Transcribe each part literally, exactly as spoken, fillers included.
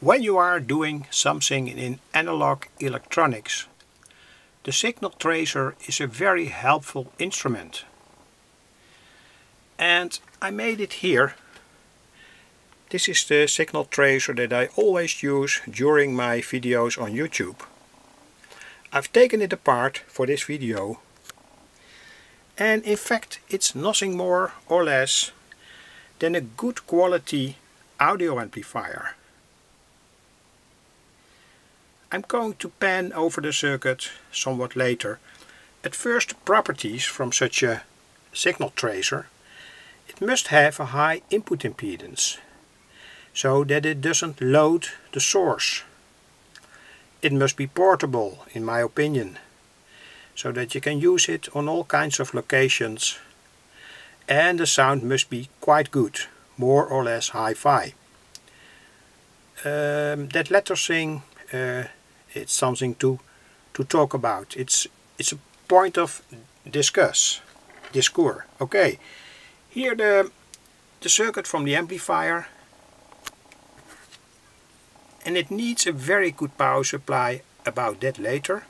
When you are doing something in analog electronics, the signal tracer is a very helpful instrument. And I made it here. This is the signal tracer that I always use during my videos on YouTube. I've taken it apart for this video. And in fact, it's nothing more or less than a good quality audio amplifier. I'm going to pan over the circuit somewhat later. At first, the properties from such a signal tracer. It must have a high input impedance, so that it doesn't load the source. It must be portable, in my opinion, so that you can use it on all kinds of locations. And the sound must be quite good, more or less hi-fi. Um, that latter thing, uh, it's something to to talk about. It's it's a point of discuss, discourse. Okay, here the the circuit from the amplifier, and it needs a very good power supply. About that later.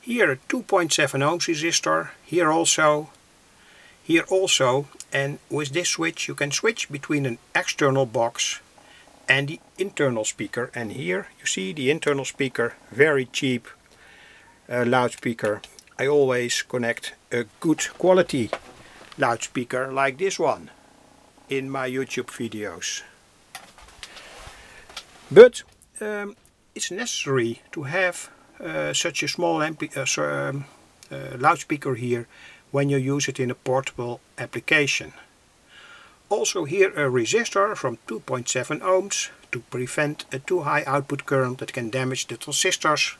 Here a two point seven ohms resistor, here also, here also, and with this switch you can switch between an external box and the internal speaker. And here you see the internal speaker, very cheap uh, loudspeaker. I always connect a good quality loudspeaker like this one in my YouTube videos. But um, it's necessary to have uh, such a small ampli uh, so, um, uh, loudspeaker here when you use it in a portable application. Also here a resistor from two point seven ohms to prevent a too high output current that can damage the transistors.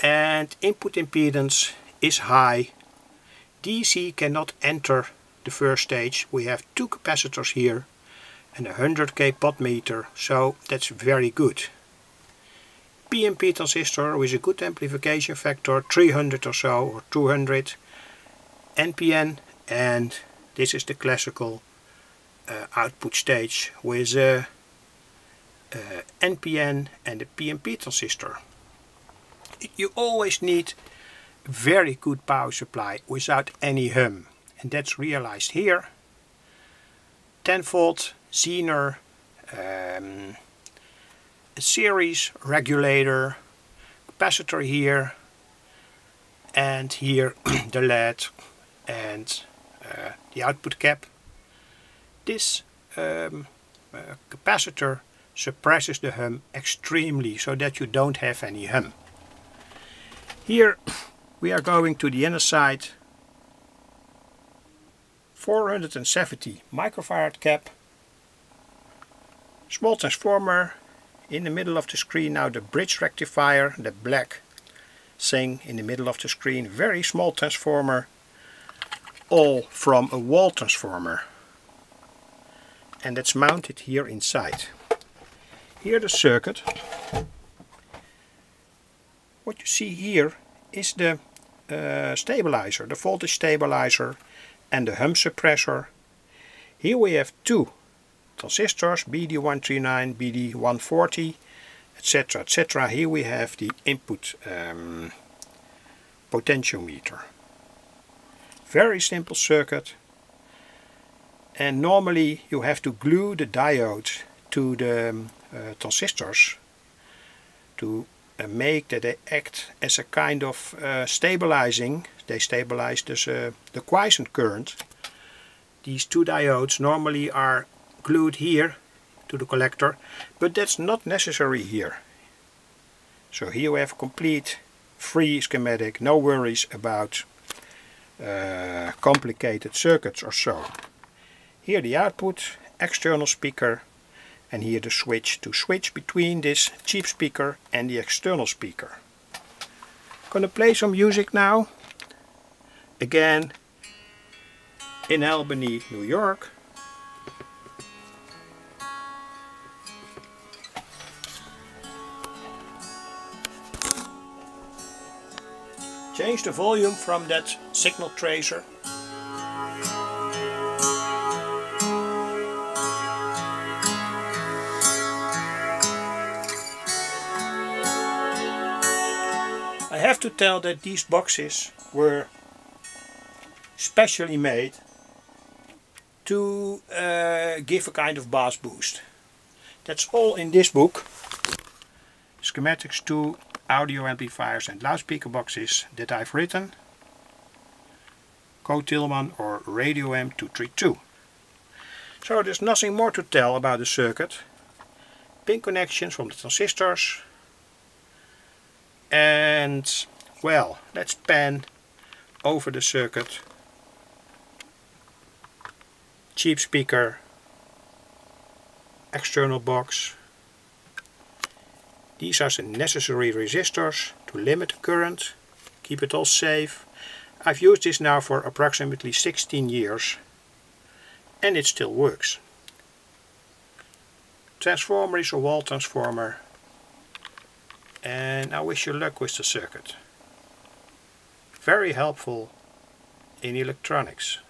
And input impedance is high. D C cannot enter the first stage. We have two capacitors here and a one hundred K pot meter, so that's very good. P N P transistor with a good amplification factor, three hundred or so, or two hundred. N P N, and this is the classical uh, output stage with uh, uh, N P N and the P N P transistor. You always need very good power supply without any hum, and that's realized here. ten volt Zener, um, a series regulator, capacitor here, and here the L E D and uh, the output cap. This um, uh, capacitor suppresses the hum extremely, so that you don't have any hum. Here we are going to the inner side. four hundred seventy microfarad cap. Small transformer. In the middle of the screen now the bridge rectifier, the black thing in the middle of the screen. Very small transformer, all from a wall transformer. And that's mounted here inside. Here the circuit. What you see here is the uh, stabilizer, the voltage stabilizer and the hum suppressor. Here we have two transistors, B D one thirty-nine, B D one forty, etc, et cetera. Here we have the input um, potentiometer. Very simple circuit. And normally you have to glue the diode to the um, uh, transistors to uh, make that they act as a kind of uh, stabilizing. They stabilize this, uh, the quiescent current. These two diodes normally are glued here to the collector, but that's not necessary here. So here we have a complete free schematic, no worries about uh, complicated circuits or so. Here the output, external speaker, and here the switch to switch between this cheap speaker and the external speaker. I'm gonna play some music now. Again in Albany, New York. Change the volume from that signal tracer. have to tell that these boxes were specially made to uh, give a kind of bass boost. That's all in this book. Schematics to audio amplifiers and loudspeaker boxes that I've written. Ko Tilman or radio fun two three two. So there's nothing more to tell about the circuit. Pin connections from the transistors. And well, let's pan over the circuit. Cheap speaker, external box. These are the necessary resistors to limit the current, keep it all safe. I've used this now for approximately sixteen years and it still works. Transformer is a wall transformer, and I wish you luck with the circuit. Very helpful in electronics.